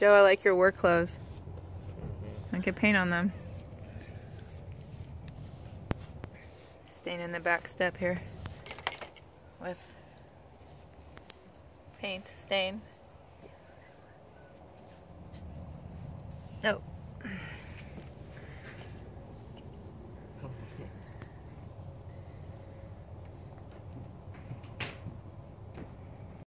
Joe, I like your work clothes. I could paint on them. Staying in the back step here with paint stain. No.